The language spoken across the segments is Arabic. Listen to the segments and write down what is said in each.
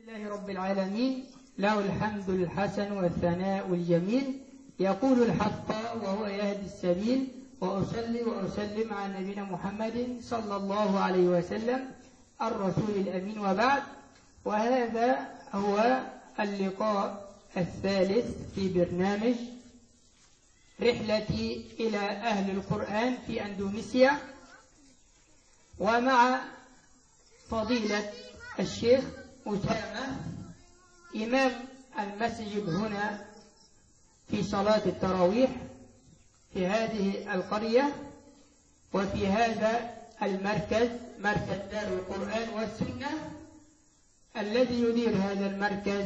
بسم الله رب العالمين، له الحمد الحسن والثناء الجميل، يقول الحق وهو يهدي السبيل، وأصلي وأسلم على نبينا محمد صلى الله عليه وسلم الرسول الأمين، وبعد. وهذا هو اللقاء الثالث في برنامج رحلتي إلى أهل القرآن في أندونيسيا، ومع فضيلة الشيخ أسامة إمام المسجد هنا في صلاة التراويح في هذه القرية وفي هذا المركز، مركز دار القرآن والسنة، الذي يدير هذا المركز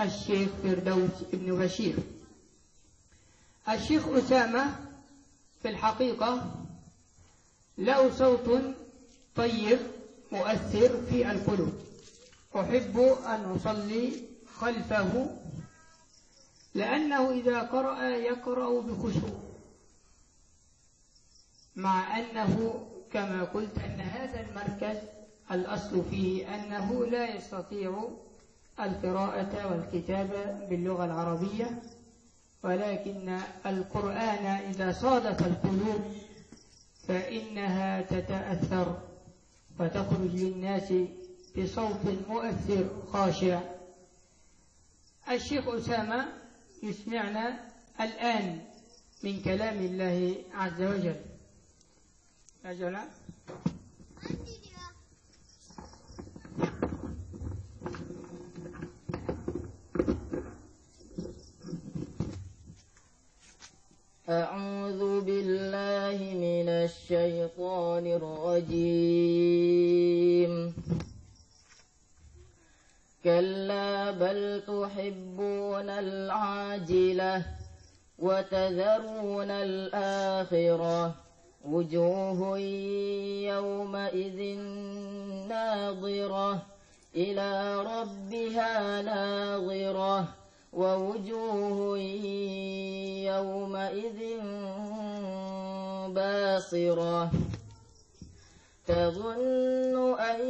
الشيخ فردوس بن غشير. الشيخ أسامة في الحقيقة له صوت طيب مؤثر في القلوب، أحب أن أصلي خلفه لأنه إذا قرأ يقرأ بخشوع، مع أنه كما قلت أن هذا المركز الأصل فيه أنه لا يستطيع القراءة والكتابة باللغة العربية، ولكن القرآن إذا صادف القلوب فإنها تتأثر فتخرج للناس بصوت مؤثر خاشع. الشيخ أسامة يسمعنا الآن من كلام الله عز وجل. أجل أعوذ بالله من الشيطان الرجيم. كلا بل تحبون العاجلة وتذرون الآخرة، وجوه يومئذ ناظرة إلى ربها ناظرة، ووجوه يومئذ باصرة تظن أن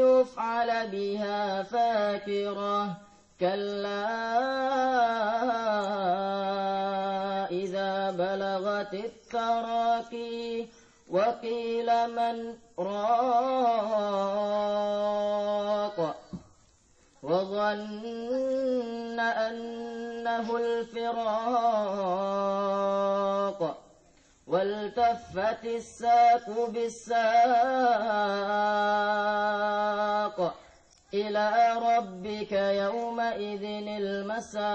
يفعل بها فاقرة. كلا إذا بلغت التراقي وقيل من راق، وظن أنه الفراق، والتفت الساق بالساق، إلى ربك يومئذ المساق.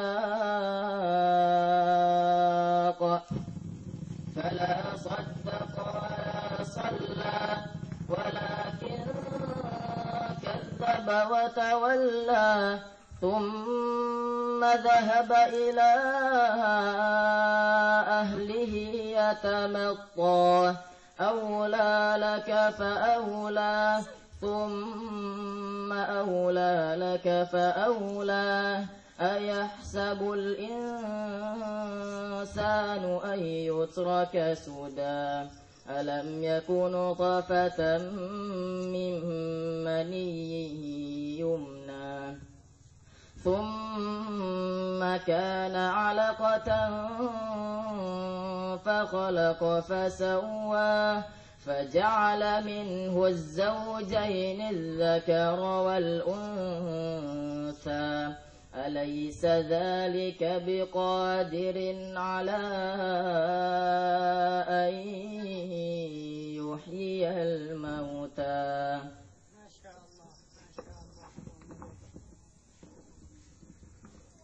فلا صدق ولا صلى، ولكن كذب وتولى، ثم ذهب إلى أهله يتمطى. أولى لك فأولى، ثم أولى لك فأولى. أيحسب الإنسان أن يترك سدى، ألم يكن نطفة من مني يمنى، ثم كان علقة فخلق فسوى، فجعل منه الزوجين الذكر والأنثى. أليس ذلك بقادر على أن يحيي الموتى؟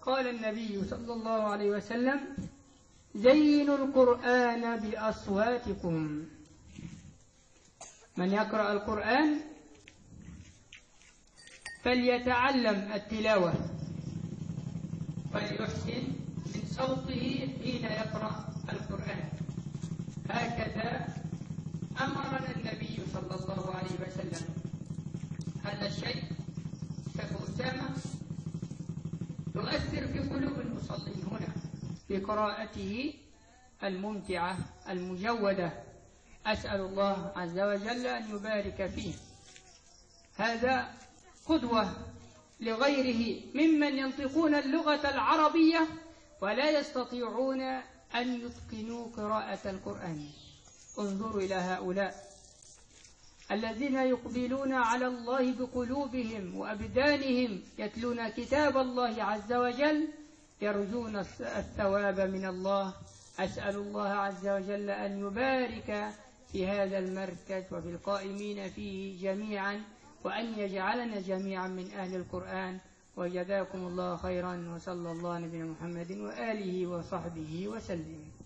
قال النبي صلى الله عليه وسلم: زينوا القرآن بأصواتكم. من يقرأ القرآن فليتعلم التلاوة، فليحسن من صوته حين يقرأ القرآن، هكذا أمرنا النبي صلى الله عليه وسلم. هذا الشيء شيخ أسامة يؤثر في قلوب المصلين هنا بقراءته الممتعة المجودة، أسأل الله عز وجل أن يبارك فيه. هذا قدوة لغيره ممن ينطقون اللغة العربية ولا يستطيعون أن يتقنوا قراءة القرآن. انظروا إلى هؤلاء الذين يقبلون على الله بقلوبهم وأبدانهم يتلون كتاب الله عز وجل يرجون الثواب من الله. أسأل الله عز وجل أن يبارك في هذا المركز وفي القائمين فيه جميعا، وأن يجعلنا جميعا من أهل القرآن، وجزاكم الله خيرا، وصلى الله على نبينا محمد وآله وصحبه وسلم.